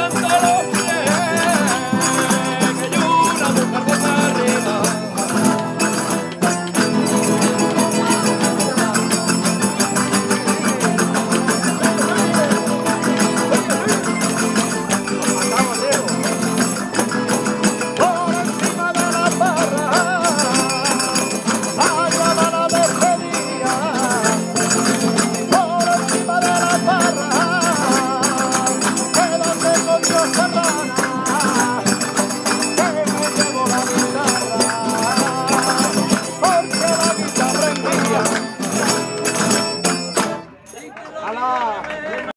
¡Solo!